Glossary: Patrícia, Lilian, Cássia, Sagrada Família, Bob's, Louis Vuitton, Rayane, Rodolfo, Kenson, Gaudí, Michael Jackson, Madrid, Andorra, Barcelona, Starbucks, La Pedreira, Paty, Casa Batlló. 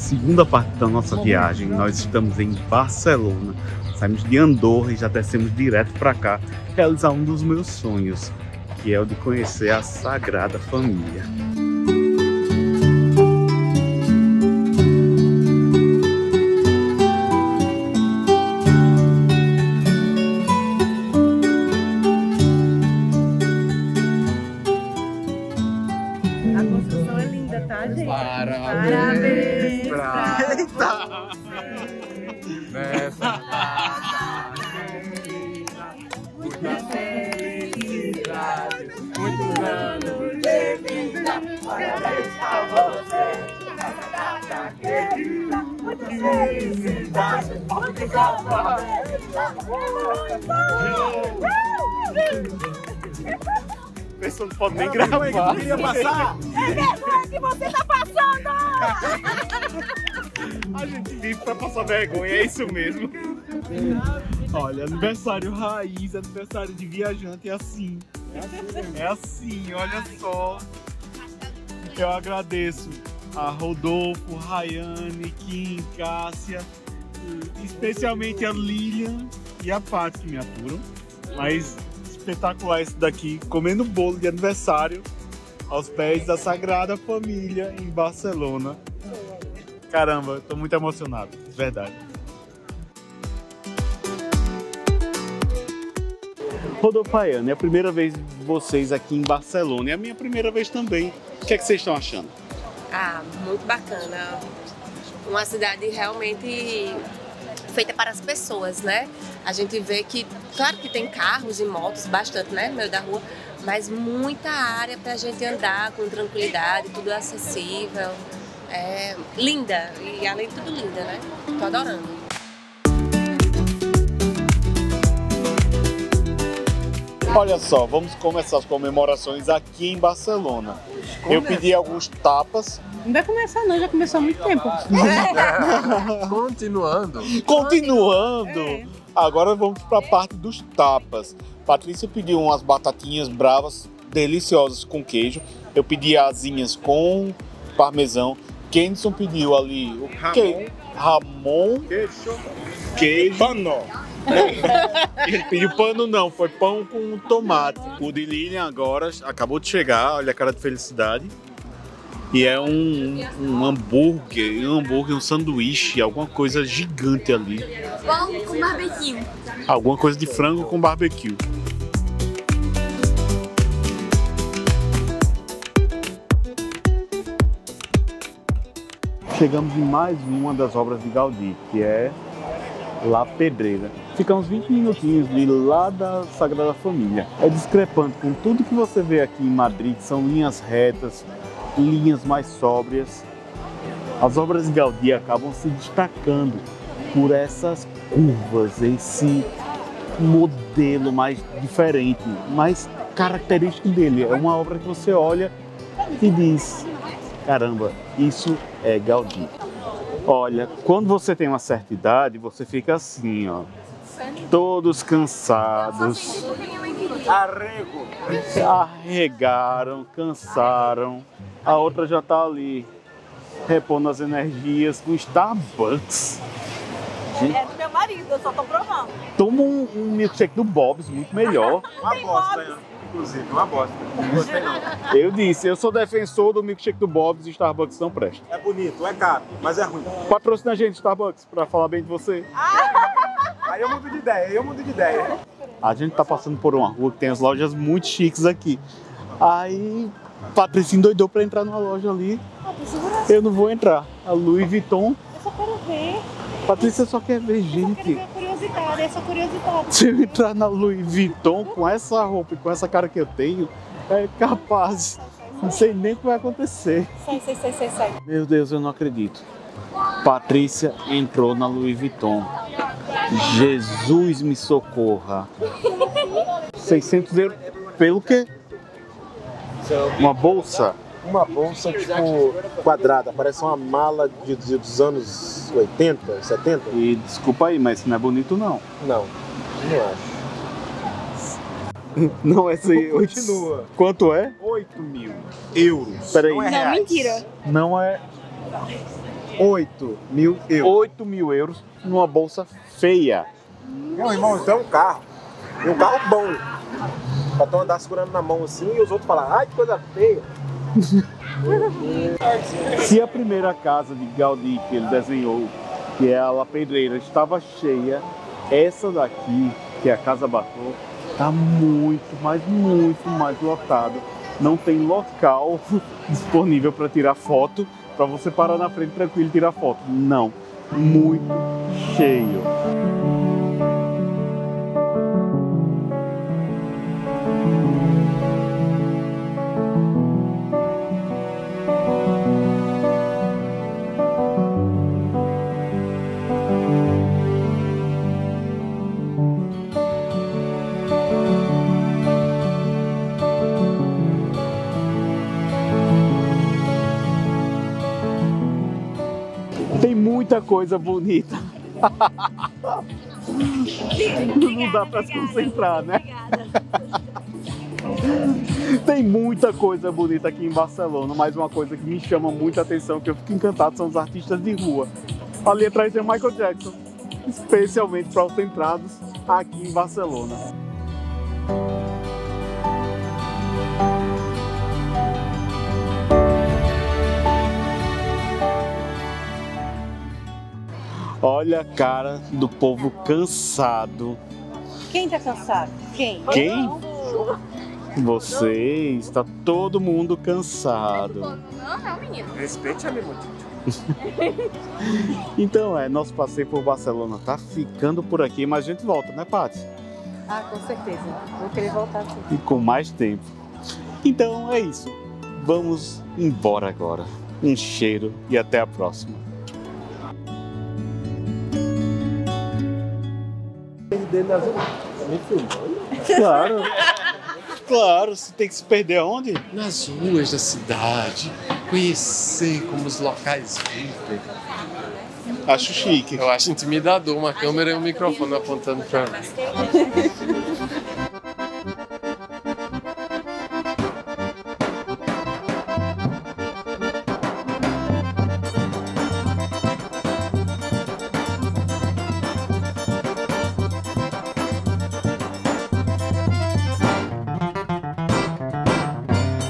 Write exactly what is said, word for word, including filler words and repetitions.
segunda parte da nossa viagem. Nós estamos em Barcelona, saímos de Andorra e já descemos direto para cá realizar um dos meus sonhos, que é o de conhecer a Sagrada Família. A construção é linda, tá, gente? Parabéns! Parabéns pra você! Nessa data querida, muita felicidade, muitos anos de vida! Parabéns pra você! Nessa data querida, muita felicidade, muitos anos de vida! A pessoa não pode nem gravar. Eu queria passar. É vergonha que você tá passando! A gente vive pra passar vergonha, é isso mesmo. Olha, aniversário raiz, aniversário de viajante é assim. É assim, olha só. Eu agradeço a Rodolfo, Rayane, Kim, Cássia, especialmente a Lilian e a Paty que me aturam. Mas espetacular esse daqui, comendo bolo de aniversário aos pés da Sagrada Família em Barcelona. Caramba, eu tô muito emocionado, de verdade. Rodolfo, Rayane, é a primeira vez de vocês aqui em Barcelona e a minha primeira vez também. O que é que vocês estão achando? Ah, muito bacana. Uma cidade realmente feita para as pessoas, né? A gente vê que, claro que tem carros e motos, bastante, né, no meio da rua, mas muita área para a gente andar com tranquilidade, tudo acessível, é linda, e além de tudo linda, né? Tô adorando. Olha só, vamos começar as comemorações aqui em Barcelona. Começa. Eu pedi alguns tapas. Não vai começar não, já começou há muito tempo. Continuando. Continuando. É. Agora vamos para a parte dos tapas. Patrícia pediu umas batatinhas bravas, deliciosas com queijo. Eu pedi asinhas com parmesão. Kenson pediu ali o que? Ramon. Queijo. Queijo. Panó. Ele pediu pano não, foi pão com tomate. O de Lilian agora acabou de chegar, olha a cara de felicidade. E é um, um hambúrguer, um hambúrguer, um sanduíche, alguma coisa gigante ali. Pão com barbecue. Alguma coisa de frango com barbecue. Chegamos em mais uma das obras de Gaudí, que é La Pedreira. Ficamos vinte minutinhos de lá da Sagrada Família. É discrepante com tudo que você vê aqui em Madrid, são linhas retas, linhas mais sóbrias. As obras de Gaudí acabam se destacando por essas curvas, esse modelo mais diferente, mais característico dele. É uma obra que você olha e diz, caramba, isso é Gaudí. Olha, quando você tem uma certa idade, você fica assim, ó, todos cansados, arrego, arregaram, cansaram, a outra já tá ali, repondo as energias com Starbucks. Gente, é do meu marido, eu só tô provando. Toma um, um milkshake do Bob's, muito melhor. Uma bosta, inclusive, uma bosta. Eu disse, eu sou defensor do milkshake do Bob's e Starbucks não presta. É bonito, é caro, mas é ruim. Patrocina a gente, Starbucks, pra falar bem de você. Aí eu mudo de ideia, eu mudo de ideia. A gente tá passando por uma rua que tem as lojas muito chiques aqui. Aí, Patrícia endoidou pra entrar numa loja ali. Eu não vou entrar. A Louis Vuitton. Eu só quero ver. Patrícia só quer ver, gente. Eu só quero ver curiosidade, é só curiosidade. Se eu entrar na Louis Vuitton com essa roupa e com essa cara que eu tenho, é capaz. Não sei nem o que vai acontecer. Sai, sai, sai, sai, sai. Meu Deus, eu não acredito. Patrícia entrou na Louis Vuitton. Jesus me socorra. seiscentos euros pelo quê? Uma bolsa? Uma bolsa tipo quadrada, parece uma mala de, de, dos anos oitenta, setenta. E desculpa aí, mas não é bonito não. Não, não acho. Não, essa aí continua. Quanto é? oito mil euros. Peraí. Não, é não, mentira. Não é... oito mil euros. oito mil euros numa bolsa feia. Meu irmão, isso é um carro. E um carro bom. Pra tu andar segurando na mão assim e os outros falar, ai, que coisa feia. Se a primeira casa de Gaudí que ele desenhou, que é a La Pedreira, estava cheia, essa daqui, que é a Casa Batlló, está muito, mas muito mais lotada. Não tem local disponível para tirar foto, para você parar na frente tranquilo e tirar foto. Não, muito cheio. Muita coisa bonita. Não dá para se concentrar, né? Tem muita coisa bonita aqui em Barcelona, mas uma coisa que me chama muita atenção, que eu fico encantado, são os artistas de rua. Ali atrás tem o Michael Jackson, especialmente para os centrados aqui em Barcelona. Olha a cara do povo cansado. Quem tá cansado? Quem? Quem? Vocês, está todo mundo cansado. Não, não, menino. Respeite a minha mulher. Então é, nosso passeio por Barcelona tá ficando por aqui, mas a gente volta, né, Paty? Ah, com certeza. Vou querer voltar aqui. E com mais tempo. Então é isso. Vamos embora agora. Um cheiro e até a próxima. Dele azul. Claro, claro, você tem que se perder aonde? Nas ruas da cidade, conhecer como os locais vivem. Acho chique. Eu acho intimidador uma câmera e um microfone apontando para mim.